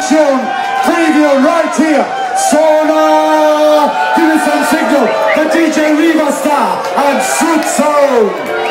Junction preview right here. So now, give me some signal. The DJ Riva Starr and Sud Sound.